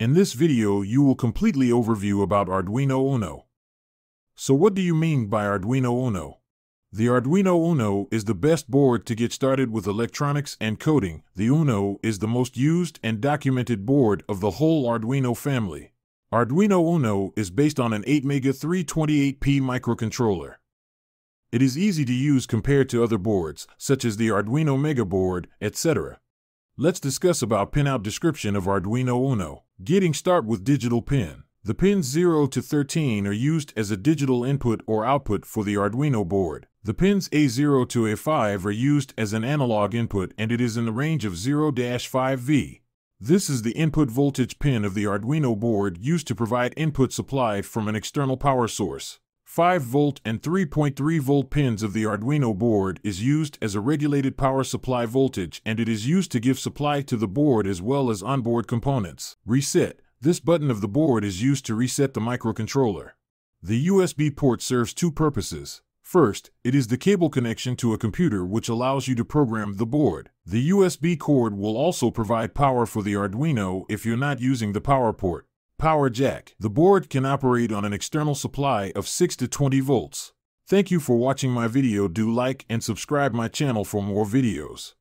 In this video, you will completely overview about Arduino Uno. So what do you mean by Arduino Uno? The Arduino Uno is the best board to get started with electronics and coding. The Uno is the most used and documented board of the whole Arduino family. Arduino Uno is based on an ATmega328P microcontroller. It is easy to use compared to other boards, such as the Arduino Mega board, etc. Let's discuss about pinout description of Arduino Uno. Getting started with digital pin. The pins 0 to 13 are used as a digital input or output for the Arduino board. The pins A0 to A5 are used as an analog input, and it is in the range of 0-5V. This is the input voltage pin of the Arduino board, used to provide input supplied from an external power source. 5V and 3.3V pins of the Arduino board is used as a regulated power supply voltage, and it is used to give supply to the board as well as onboard components. Reset. This button of the board is used to reset the microcontroller. The USB port serves two purposes. First, it is the cable connection to a computer, which allows you to program the board. The USB cord will also provide power for the Arduino if you're not using the power port. Power jack. The board can operate on an external supply of 6 to 20 volts. Thank you for watching my video. Do like and subscribe my channel for more videos.